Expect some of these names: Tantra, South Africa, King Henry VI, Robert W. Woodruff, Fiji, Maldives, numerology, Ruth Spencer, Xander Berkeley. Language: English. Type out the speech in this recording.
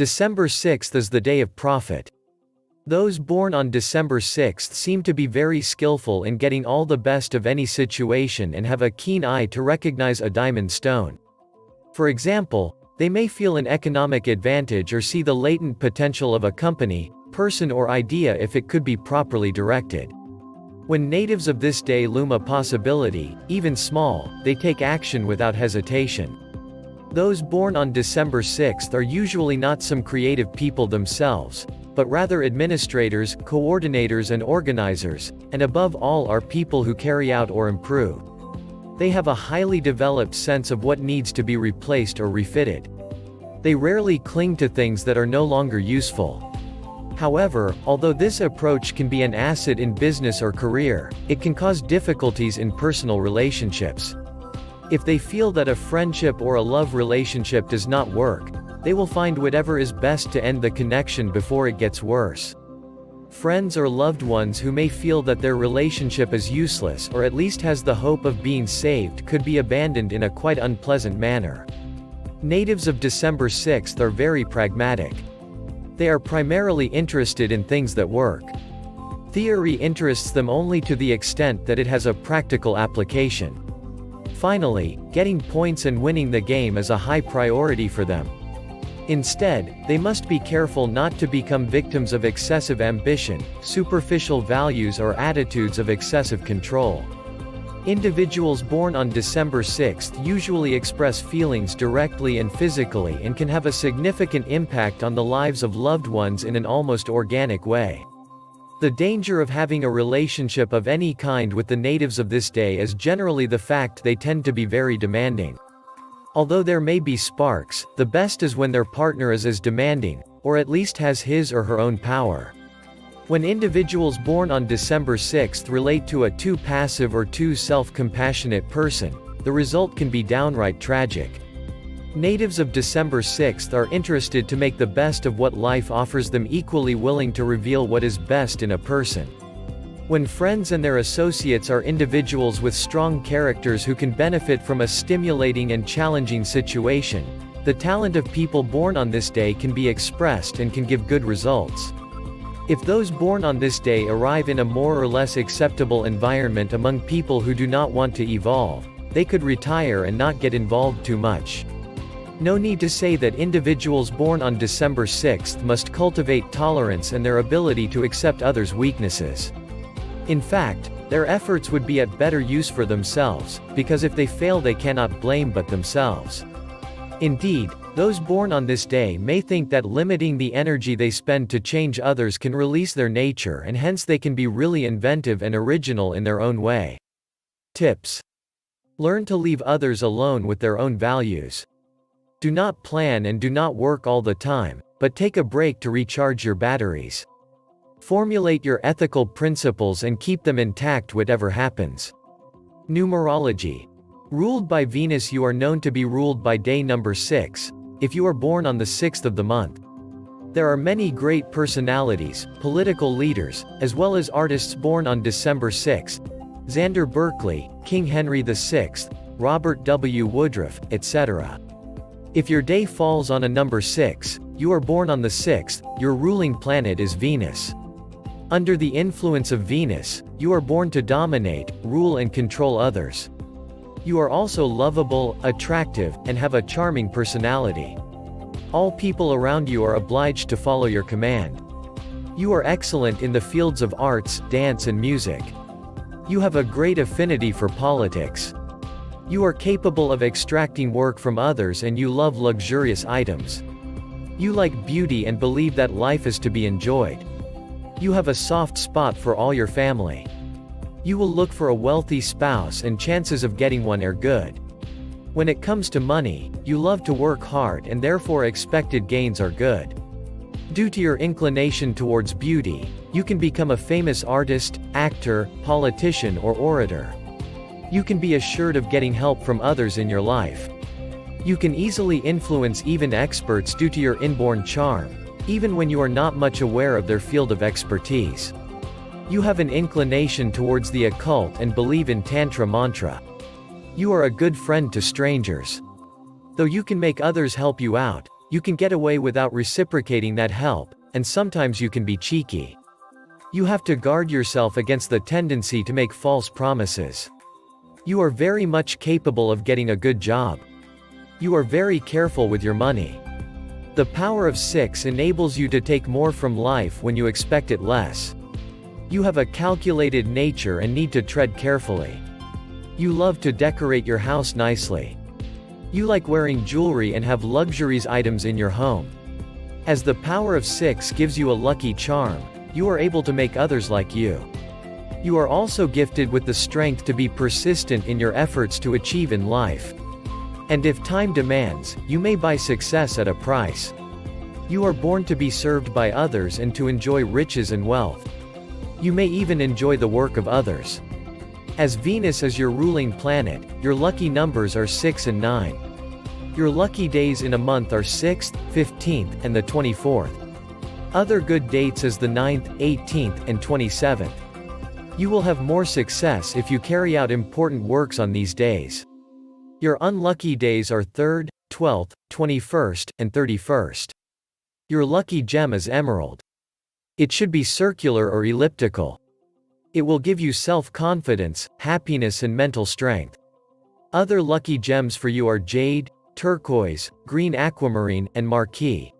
December 6th is the day of profit. Those born on December 6th seem to be very skillful in getting all the best of any situation and have a keen eye to recognize a diamond stone. For example, they may feel an economic advantage or see the latent potential of a company, person or idea if it could be properly directed. When natives of this day loom a possibility, even small, they take action without hesitation. Those born on December 6th are usually not some creative people themselves, but rather administrators, coordinators and organizers, and above all are people who carry out or improve. They have a highly developed sense of what needs to be replaced or refitted. They rarely cling to things that are no longer useful. However, although this approach can be an asset in business or career, it can cause difficulties in personal relationships. If they feel that a friendship or a love relationship does not work, they will find whatever is best to end the connection before it gets worse. Friends or loved ones who may feel that their relationship is useless or at least has the hope of being saved could be abandoned in a quite unpleasant manner. Natives of December 6th are very pragmatic. They are primarily interested in things that work. Theory interests them only to the extent that it has a practical application. Finally, getting points and winning the game is a high priority for them. Instead, they must be careful not to become victims of excessive ambition, superficial values or attitudes of excessive control. Individuals born on December 6th usually express feelings directly and physically and can have a significant impact on the lives of loved ones in an almost organic way. The danger of having a relationship of any kind with the natives of this day is generally the fact they tend to be very demanding. Although there may be sparks, the best is when their partner is as demanding, or at least has his or her own power. When individuals born on December 6th relate to a too passive or too self-compassionate person, the result can be downright tragic. Natives of December 6th are interested to make the best of what life offers them, equally willing to reveal what is best in a person. When friends and their associates are individuals with strong characters who can benefit from a stimulating and challenging situation, the talent of people born on this day can be expressed and can give good results. If those born on this day arrive in a more or less acceptable environment among people who do not want to evolve, they could retire and not get involved too much. No need to say that individuals born on December 6th must cultivate tolerance and their ability to accept others' weaknesses. In fact, their efforts would be at better use for themselves, because if they fail they cannot blame but themselves. Indeed, those born on this day may think that limiting the energy they spend to change others can release their nature, and hence they can be really inventive and original in their own way. Tips: Learn to leave others alone with their own values. Do not plan and do not work all the time, but take a break to recharge your batteries. Formulate your ethical principles and keep them intact whatever happens. Numerology. Ruled by Venus, you are known to be ruled by day number 6, if you are born on the 6th of the month. There are many great personalities, political leaders, as well as artists born on December 6, Xander Berkeley, King Henry VI, Robert W. Woodruff, etc. If your day falls on a number 6, you are born on the 6th, your ruling planet is Venus. Under the influence of Venus, you are born to dominate, rule and control others. You are also lovable, attractive, and have a charming personality. All people around you are obliged to follow your command. You are excellent in the fields of arts, dance and music. You have a great affinity for politics. You are capable of extracting work from others and you love luxurious items. You like beauty and believe that life is to be enjoyed. You have a soft spot for all your family. You will look for a wealthy spouse and chances of getting one are good. When it comes to money, you love to work hard and therefore expected gains are good. Due to your inclination towards beauty, you can become a famous artist, actor, politician or orator. You can be assured of getting help from others in your life. You can easily influence even experts due to your inborn charm, even when you are not much aware of their field of expertise. You have an inclination towards the occult and believe in Tantra mantra. You are a good friend to strangers. Though you can make others help you out, you can get away without reciprocating that help, and sometimes you can be cheeky. You have to guard yourself against the tendency to make false promises. You are very much capable of getting a good job. You are very careful with your money. The power of 6 enables you to take more from life when you expect it less. You have a calculated nature and need to tread carefully. You love to decorate your house nicely. You like wearing jewelry and have luxuries items in your home. As the power of 6 gives you a lucky charm, you are able to make others like you. You are also gifted with the strength to be persistent in your efforts to achieve in life. And if time demands, you may buy success at a price. You are born to be served by others and to enjoy riches and wealth. You may even enjoy the work of others. As Venus is your ruling planet, your lucky numbers are 6 and 9. Your lucky days in a month are 6th, 15th, and the 24th. Other good dates is the 9th, 18th, and 27th. You will have more success if you carry out important works on these days. Your unlucky days are 3rd, 12th, 21st, and 31st. Your lucky gem is emerald. It should be circular or elliptical. It will give you self-confidence, happiness and mental strength. Other lucky gems for you are jade, turquoise, green aquamarine, and marquise.